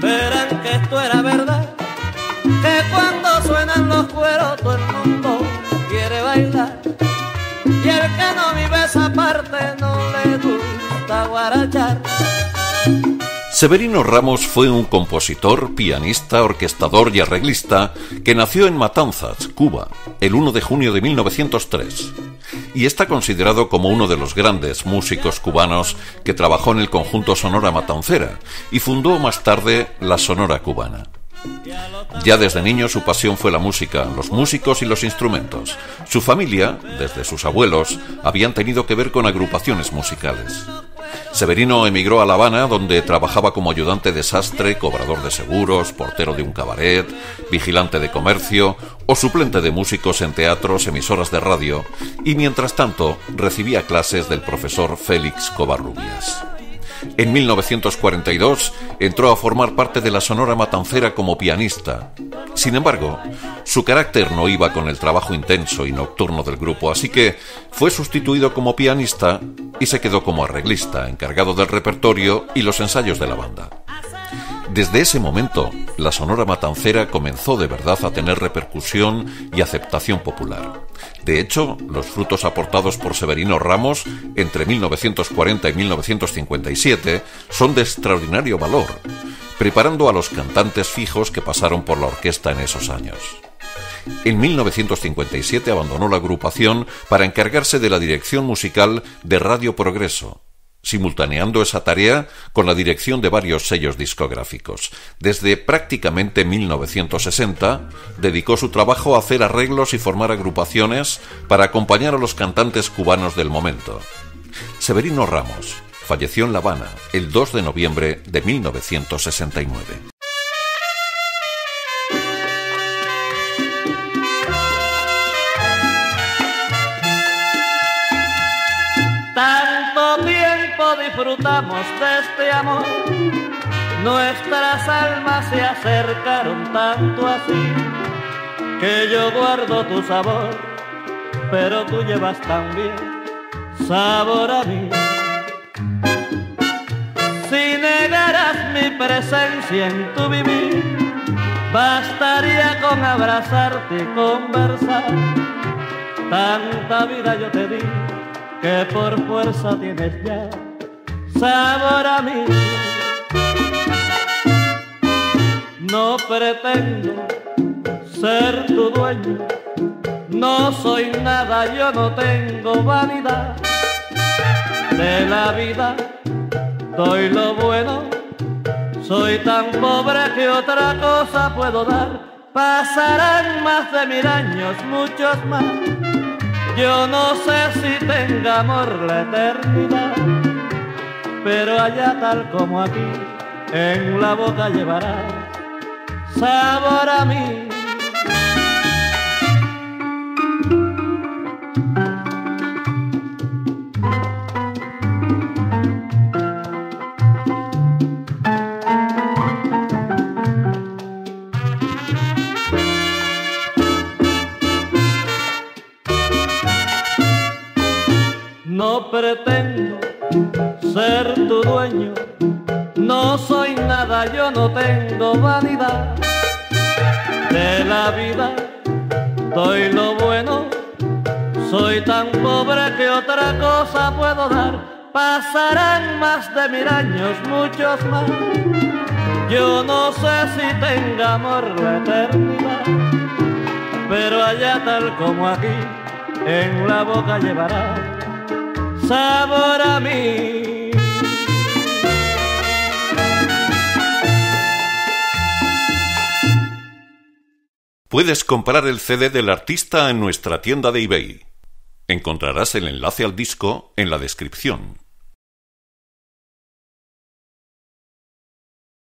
verán que esto era verdad, que cuando suenan los cueros todo el mundo quiere bailar, y el que no vive esa parte no le gusta guarachar. Severino Ramos fue un compositor, pianista, orquestador y arreglista que nació en Matanzas, Cuba, el 1 de junio de 1903, y está considerado como uno de los grandes músicos cubanos que trabajó en el Conjunto Sonora Matancera y fundó más tarde la Sonora Cubana. Ya desde niño su pasión fue la música, los músicos y los instrumentos. Su familia, desde sus abuelos, habían tenido que ver con agrupaciones musicales. Severino emigró a La Habana, donde trabajaba como ayudante de sastre, cobrador de seguros, portero de un cabaret, vigilante de comercio o suplente de músicos en teatros, emisoras de radio, y mientras tanto recibía clases del profesor Félix Covarrubias. En 1942 entró a formar parte de la Sonora Matancera como pianista. Sin embargo, su carácter no iba con el trabajo intenso y nocturno del grupo, así que fue sustituido como pianista y se quedó como arreglista, encargado del repertorio y los ensayos de la banda. Desde ese momento, la Sonora Matancera comenzó de verdad a tener repercusión y aceptación popular. De hecho, los frutos aportados por Severino Ramos entre 1940 y 1957 son de extraordinario valor, preparando a los cantantes fijos que pasaron por la orquesta en esos años. En 1957 abandonó la agrupación para encargarse de la dirección musical de Radio Progreso, simultaneando esa tarea con la dirección de varios sellos discográficos. Desde prácticamente 1960, dedicó su trabajo a hacer arreglos y formar agrupaciones para acompañar a los cantantes cubanos del momento. Severino Ramos falleció en La Habana el 2 de noviembre de 1969. Disfrutamos de este amor, nuestras almas se acercaron tanto así, que yo guardo tu sabor, pero tú llevas también sabor a mí. Si negaras mi presencia en tu vivir, bastaría con abrazarte y conversar, tanta vida yo te di, que por fuerza tienes ya sabor a mí. No pretendo ser tu dueño, no soy nada, yo no tengo vanidad. De la vida doy lo bueno, soy tan pobre que otra cosa puedo dar. Pasarán más de 1000 años, muchos más, yo no sé si tenga amor la eternidad, pero allá tal como aquí, en la boca llevarás sabor a mí. No pretendo ser tu dueño, no soy nada, yo no tengo vanidad. De la vida doy lo bueno, soy tan pobre que otra cosa puedo dar. Pasarán más de 1000 años, muchos más, yo no sé si tenga amor la eternidad, pero allá tal como aquí, en la boca llevarás sabor a mí. Puedes comprar el CD del artista en nuestra tienda de eBay. Encontrarás el enlace al disco en la descripción.